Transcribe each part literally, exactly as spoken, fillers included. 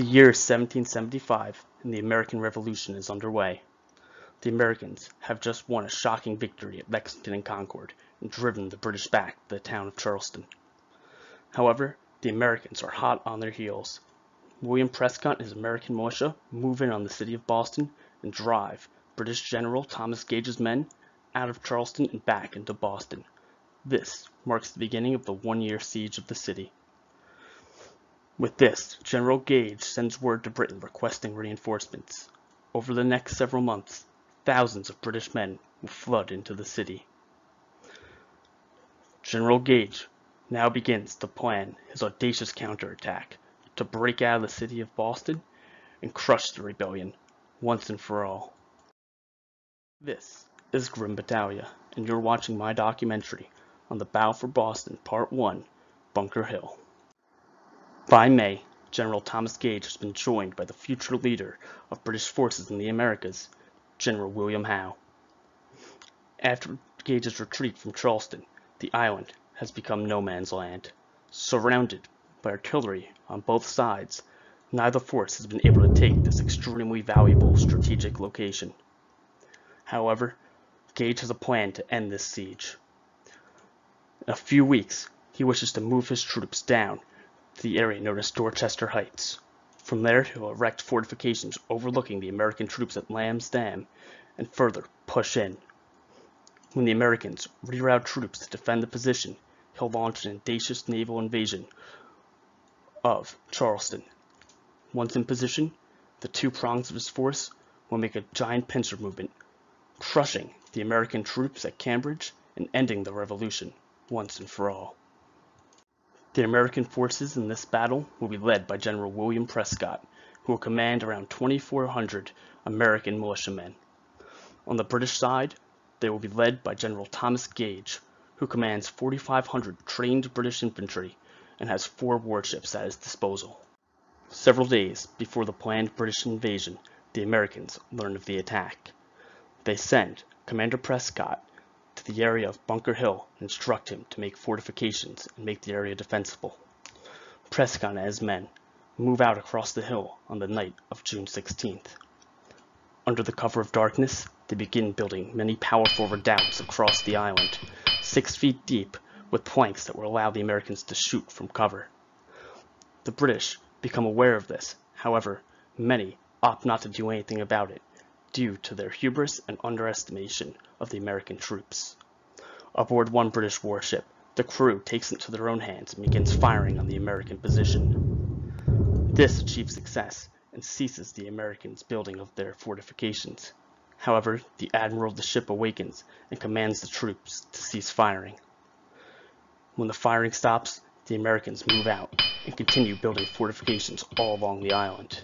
The year is seventeen seventy-five, and the American Revolution is underway. The Americans have just won a shocking victory at Lexington and Concord, and driven the British back to the town of Charleston. However, the Americans are hot on their heels. William Prescott and his American militia move in on the city of Boston and drive British General Thomas Gage's men out of Charleston and back into Boston. This marks the beginning of the one-year siege of the city. With this, General Gage sends word to Britain requesting reinforcements. Over the next several months, thousands of British men will flood into the city. General Gage now begins to plan his audacious counterattack to break out of the city of Boston and crush the rebellion once and for all. This is Grim Battalia, and you're watching my documentary on the Battle for Boston, Part one, Bunker Hill. By May, General Thomas Gage has been joined by the future leader of British forces in the Americas, General William Howe. After Gage's retreat from Charleston, the island has become no man's land. Surrounded by artillery on both sides, neither force has been able to take this extremely valuable strategic location. However, Gage has a plan to end this siege. In a few weeks, he wishes to move his troops down the area known as Dorchester Heights. From there, he'll erect fortifications overlooking the American troops at Lamb's Dam and further push in. When the Americans reroute troops to defend the position, he'll launch an audacious naval invasion of Charleston. Once in position, the two prongs of his force will make a giant pincer movement, crushing the American troops at Cambridge and ending the revolution once and for all. The American forces in this battle will be led by General William Prescott, who will command around twenty-four hundred American militiamen. On the British side, they will be led by General Thomas Gage, who commands forty-five hundred trained British infantry and has four warships at his disposal. Several days before the planned British invasion, the Americans learn of the attack. They send Commander Prescott to the area of Bunker Hill and instruct him to make fortifications and make the area defensible. Prescott and his men move out across the hill on the night of June sixteenth. Under the cover of darkness, they begin building many powerful redoubts across the island, six feet deep, with planks that will allow the Americans to shoot from cover. The British become aware of this, however, many opt not to do anything about it, due to their hubris and underestimation of the American troops. Aboard one British warship, the crew takes it into their own hands and begins firing on the American position. This achieves success and ceases the Americans' building of their fortifications. However, the admiral of the ship awakens and commands the troops to cease firing. When the firing stops, the Americans move out and continue building fortifications all along the island.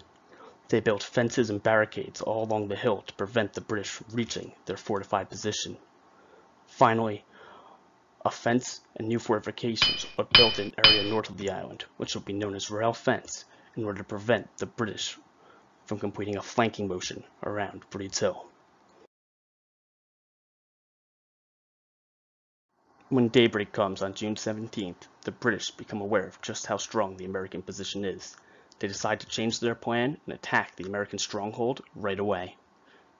They built fences and barricades all along the hill to prevent the British from reaching their fortified position. Finally, a fence and new fortifications are built in an area north of the island, which will be known as Rail Fence, in order to prevent the British from completing a flanking motion around Breed's Hill. When daybreak comes on June seventeenth, the British become aware of just how strong the American position is. They decide to change their plan and attack the American stronghold right away.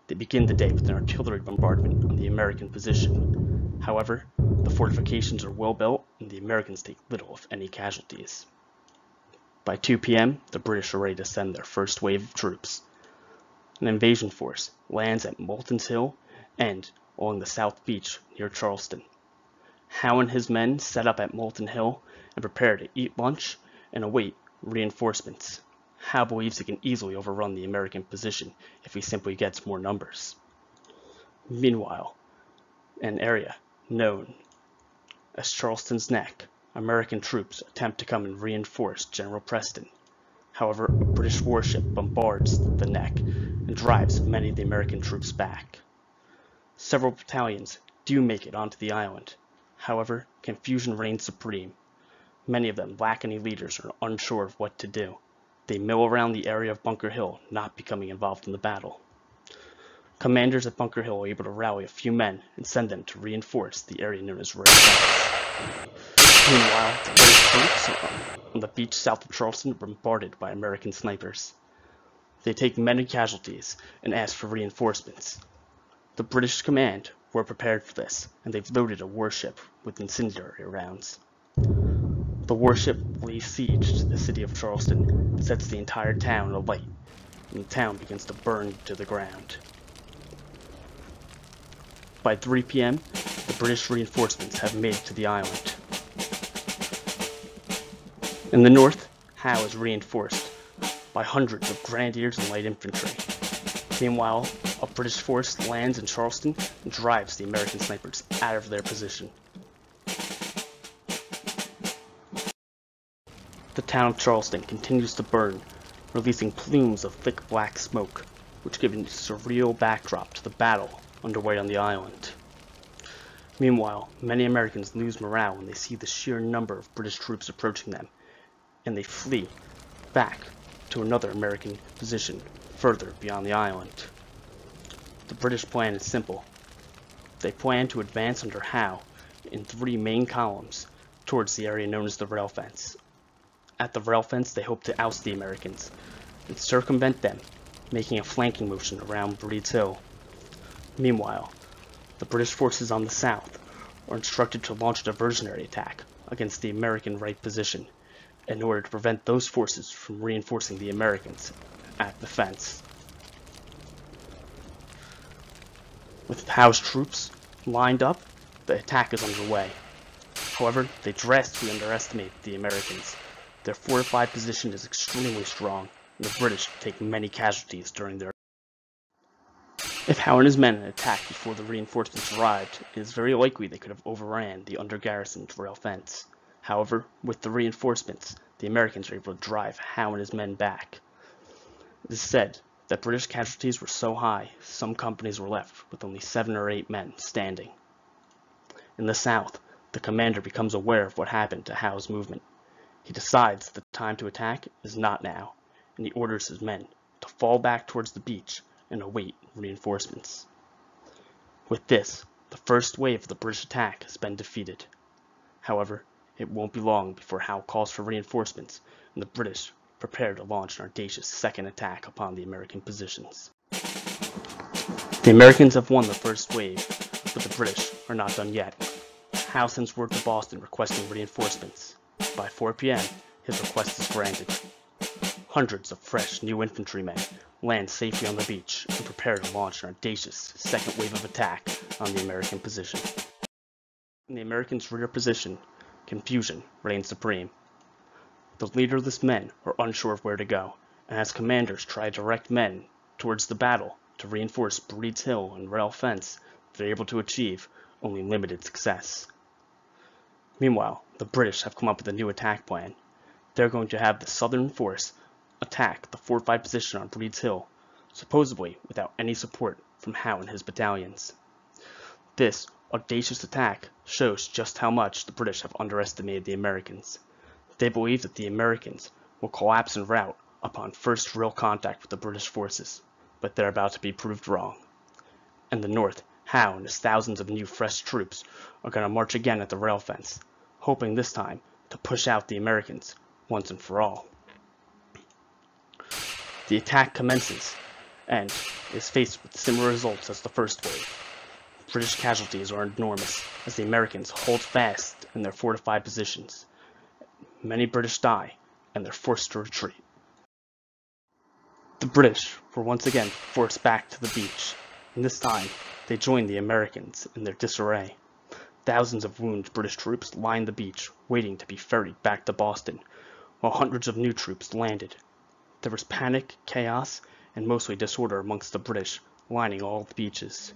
They begin the day with an artillery bombardment on the American position. However, the fortifications are well built and the Americans take little if any casualties. By two P M, the British are ready to send their first wave of troops. An invasion force lands at Moulton's Hill and along the South Beach near Charleston. Howe and his men set up at Moulton Hill and prepare to eat lunch and await reinforcements. Howe believes he can easily overrun the American position if he simply gets more numbers. Meanwhile, an area known as Charlestown's Neck, American troops attempt to come and reinforce General Preston. However, a British warship bombards the Neck and drives many of the American troops back. Several battalions do make it onto the island. However, confusion reigns supreme. Many of them lack any leaders or are unsure of what to do. They mill around the area of Bunker Hill, not becoming involved in the battle. Commanders at Bunker Hill are able to rally a few men and send them to reinforce the area known as Rail Fence. Meanwhile, British troops on the beach south of Charleston are bombarded by American snipers. They take many casualties and ask for reinforcements. The British command were prepared for this, and they've loaded a warship with incendiary rounds. The warship lays siege to the city of Charleston and sets the entire town alight, and the town begins to burn to the ground. By three p m, the British reinforcements have made it to the island. In the north, Howe is reinforced by hundreds of grenadiers and light infantry. Meanwhile, a British force lands in Charleston and drives the American snipers out of their position. The town of Charleston continues to burn, releasing plumes of thick black smoke, which give a surreal backdrop to the battle underway on the island. Meanwhile, many Americans lose morale when they see the sheer number of British troops approaching them, and they flee back to another American position further beyond the island. The British plan is simple. They plan to advance under Howe in three main columns towards the area known as the Rail Fence. At the Rail Fence, they hope to oust the Americans and circumvent them, making a flanking motion around Breed's Hill. Meanwhile, the British forces on the south are instructed to launch a diversionary attack against the American right position in order to prevent those forces from reinforcing the Americans at the fence. With Howe's troops lined up, the attack is underway. However, they drastically underestimate the Americans. Their fortified position is extremely strong, and the British take many casualties during their attack. If Howe and his men had attacked before the reinforcements arrived, it is very likely they could have overran the under-garrisoned Rail Fence. However, with the reinforcements, the Americans were able to drive Howe and his men back. It is said that British casualties were so high, some companies were left with only seven or eight men standing. In the south, the commander becomes aware of what happened to Howe's movement. He decides the time to attack is not now, and he orders his men to fall back towards the beach and await reinforcements. With this, the first wave of the British attack has been defeated. However, it won't be long before Howe calls for reinforcements, and the British prepare to launch an audacious second attack upon the American positions. The Americans have won the first wave, but the British are not done yet. Howe sends word to Boston requesting reinforcements. By four p m, his request is granted. Hundreds of fresh new infantrymen land safely on the beach and prepare to launch an audacious second wave of attack on the American position. In the Americans' rear position, confusion reigns supreme. The leaderless men are unsure of where to go, and as commanders try to direct men towards the battle to reinforce Breed's Hill and Rail Fence, they're able to achieve only limited success. Meanwhile, the British have come up with a new attack plan. They're going to have the southern force attack the fortified position on Breed's Hill, supposedly without any support from Howe and his battalions. This audacious attack shows just how much the British have underestimated the Americans. They believe that the Americans will collapse en route upon first real contact with the British forces, but they're about to be proved wrong. In the north, Howe and his thousands of new fresh troops are going to march again at the Rail Fence, hoping this time to push out the Americans once and for all. The attack commences and is faced with similar results as the first wave. British casualties are enormous as the Americans hold fast in their fortified positions. Many British die and they're forced to retreat. The British were once again forced back to the beach, and this time they joined the Americans in their disarray. Thousands of wounded British troops lined the beach, waiting to be ferried back to Boston, while hundreds of new troops landed. There was panic, chaos, and mostly disorder amongst the British, lining all the beaches.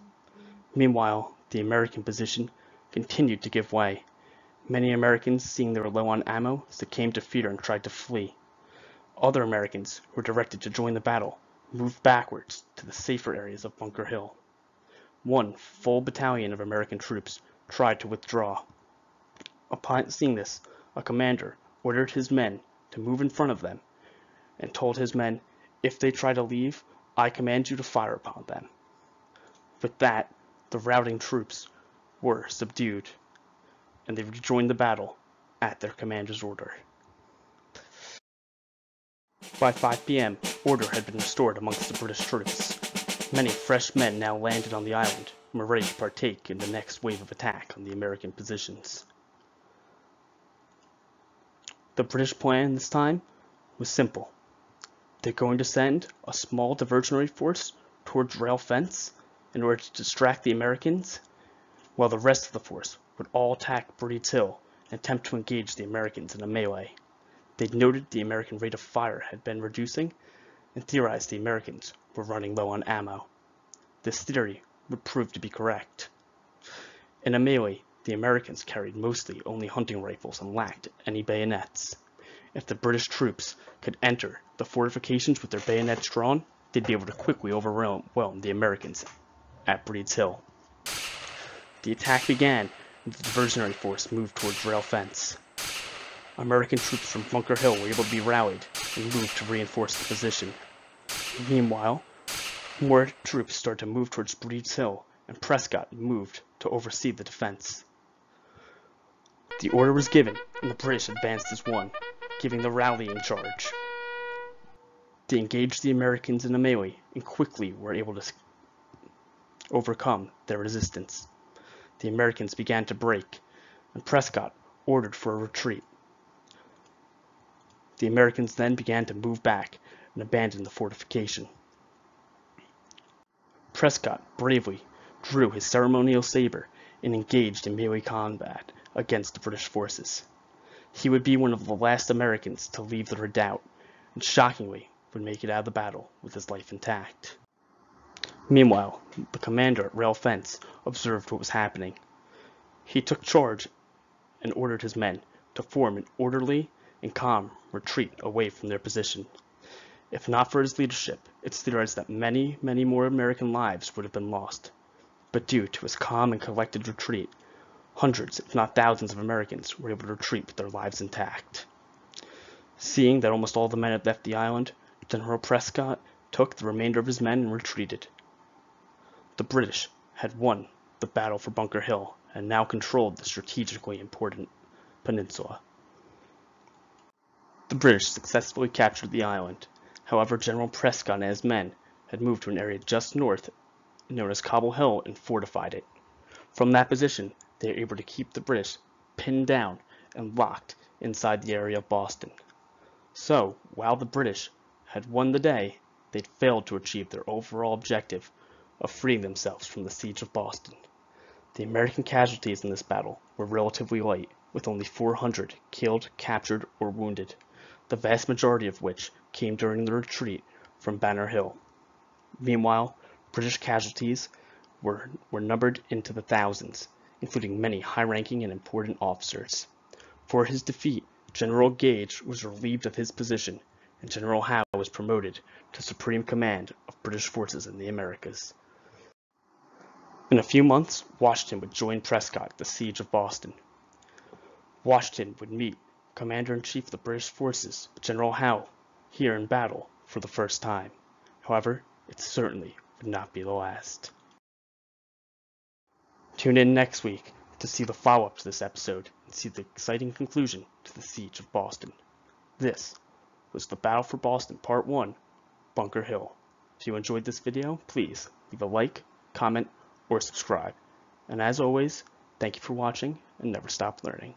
Meanwhile, the American position continued to give way. Many Americans, seeing they were low on ammo, succumbed to fear and tried to flee. Other Americans, who were directed to join the battle, moved backwards to the safer areas of Bunker Hill. One full battalion of American troops tried to withdraw. Upon seeing this, a commander ordered his men to move in front of them and told his men, "If they try to leave, I command you to fire upon them." With that, the routing troops were subdued, and they rejoined the battle, at their commander's order. By five P M, order had been restored amongst the British troops. Many fresh men now landed on the island and were ready to partake in the next wave of attack on the American positions. The British plan this time was simple. They're going to send a small diversionary force towards Rail Fence in order to distract the Americans, while the rest of the force would all attack Breed's Hill and attempt to engage the Americans in a melee. They noted the American rate of fire had been reducing and theorized the Americans were running low on ammo. This theory would prove to be correct. In a melee, the Americans carried mostly only hunting rifles and lacked any bayonets. If the British troops could enter the fortifications with their bayonets drawn, they'd be able to quickly overwhelm the Americans at Breed's Hill. The attack began, and the diversionary force moved towards Rail Fence. American troops from Bunker Hill were able to be rallied and moved to reinforce the position. Meanwhile, more troops started to move towards Breed's Hill, and Prescott moved to oversee the defense. The order was given, and the British advanced as one, giving the rallying charge. They engaged the Americans in a melee and quickly were able to overcome their resistance. The Americans began to break, and Prescott ordered for a retreat. The Americans then began to move back and abandon the fortification. Prescott bravely drew his ceremonial saber and engaged in melee combat against the British forces. He would be one of the last Americans to leave the redoubt, and shockingly would make it out of the battle with his life intact. Meanwhile, the commander at Rail Fence observed what was happening. He took charge and ordered his men to form an orderly and calm retreat away from their position. If not for his leadership, it's theorized that many, many more American lives would have been lost. But due to his calm and collected retreat, hundreds, if not thousands, of Americans were able to retreat with their lives intact. Seeing that almost all the men had left the island, General Prescott took the remainder of his men and retreated. The British had won the battle for Bunker Hill and now controlled the strategically important peninsula. The British successfully captured the island. However, General Prescott and his men had moved to an area just north known as Cobble Hill and fortified it. From that position, they were able to keep the British pinned down and locked inside the area of Boston. So, while the British had won the day, they'd failed to achieve their overall objective of freeing themselves from the siege of Boston. The American casualties in this battle were relatively light, with only four hundred killed, captured, or wounded, the vast majority of which came during the retreat from Bunker Hill. Meanwhile, British casualties were, were numbered into the thousands, including many high-ranking and important officers. For his defeat, General Gage was relieved of his position, and General Howe was promoted to Supreme Command of British forces in the Americas. In a few months, Washington would join Prescott at the siege of Boston. Washington would meet Commander-in-Chief of the British forces, General Howe, here in battle for the first time. However, it certainly would not be the last. Tune in next week to see the follow-up to this episode and see the exciting conclusion to the siege of Boston. This was the Battle for Boston Part one, Bunker Hill. If you enjoyed this video, please leave a like, comment, or subscribe. And as always, thank you for watching and never stop learning.